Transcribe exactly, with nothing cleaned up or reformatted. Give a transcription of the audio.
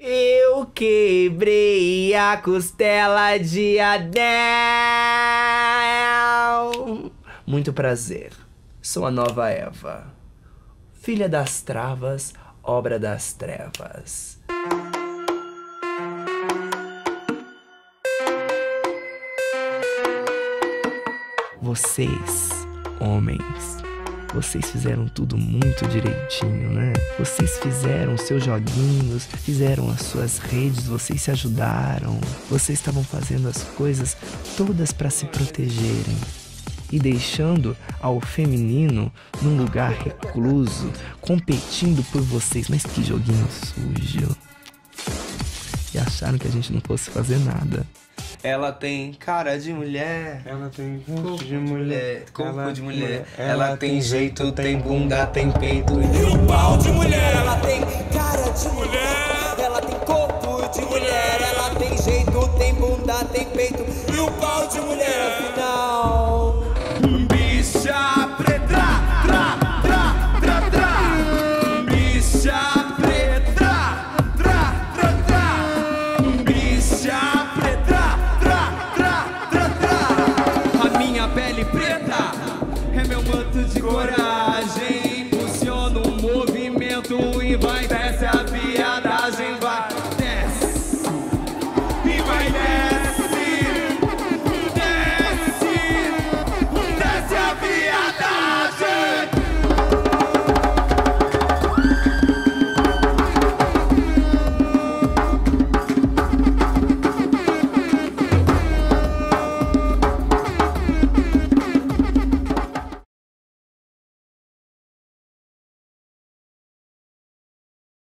Eu quebrei a costela de Adão. Muito prazer, sou a nova Eva, filha das travas, obra das trevas. Vocês, homens, vocês fizeram tudo muito direitinho, né? Vocês fizeram os seus joguinhos, fizeram as suas redes, vocês se ajudaram. Vocês estavam fazendo as coisas todas para se protegerem e deixando ao feminino num lugar recluso, competindo por vocês. Mas que joguinho sujo! E acharam que a gente não fosse fazer nada. Ela tem cara de mulher, ela tem corpo de mulher, corpo de mulher, ela tem jeito, tem bunda, tem peito e um pau de mulher. Ela tem cara de mulher, ela tem corpo de mulher, ela tem jeito, tem bunda, tem peito e um pau de mulher. Afinal, bicha preta, tra, tra, tra, tra, bicha. De coragem, funciona um movimento e vai.